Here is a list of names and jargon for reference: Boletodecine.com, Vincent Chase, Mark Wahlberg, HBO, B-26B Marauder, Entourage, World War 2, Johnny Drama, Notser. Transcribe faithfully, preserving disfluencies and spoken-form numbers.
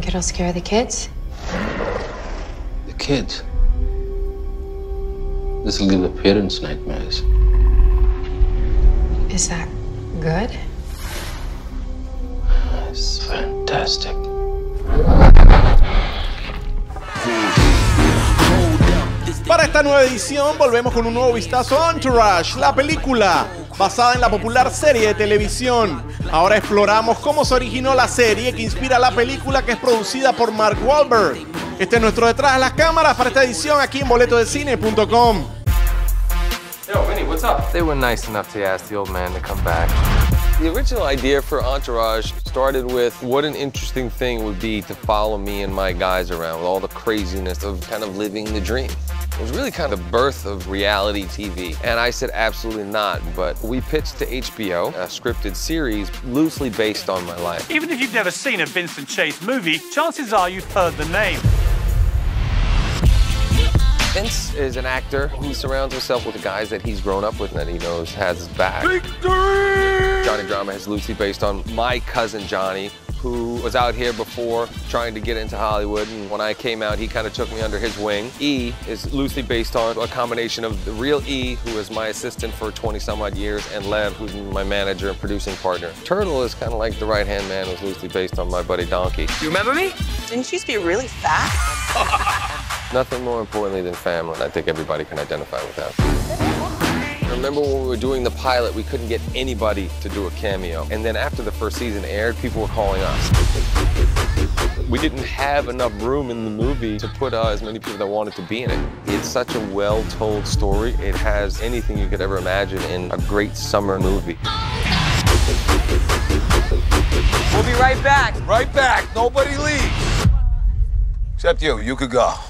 think it'll scare the kids? The kids? This will give the parents nightmares. Is that good? It's fantastic. Para esta nueva edición volvemos con un nuevo vistazo a Entourage, la película basada en la popular serie de televisión. Ahora exploramos cómo se originó la serie que inspira la película, que es producida por Mark Wahlberg. Este es nuestro detrás de las cámaras para esta edición aquí en boleto de cine punto com. Yo, Vinny, what's up? They were nice enough to ask the old man to come back. The original idea for Entourage started with what an interesting thing would be to follow me and my guys around with all the craziness of kind of living the dream. It was really kind of the birth of reality T V. And I said, absolutely not. But we pitched to H B O a scripted series loosely based on my life. Even if you've never seen a Vincent Chase movie, chances are you've heard the name. Vince is an actor who surrounds himself with the guys that he's grown up with and that he knows has his back. Victory! Johnny Drama is loosely based on my cousin Johnny, who was out here before trying to get into Hollywood, and when I came out, he kind of took me under his wing. E is loosely based on a combination of the real E, who was my assistant for twenty some odd years, and Lev, who's my manager and producing partner. Turtle is kind of like the right-hand man, who's loosely based on my buddy Donkey. Do you remember me? Didn't you used to be really fat? Nothing more importantly than family, and I think everybody can identify with that. Remember when we were doing the pilot, we couldn't get anybody to do a cameo. And then after the first season aired, people were calling us. We didn't have enough room in the movie to put uh, as many people that wanted to be in it. It's such a well-told story. It has anything you could ever imagine in a great summer movie. We'll be right back. Right back. Nobody leave. Except you. You could go.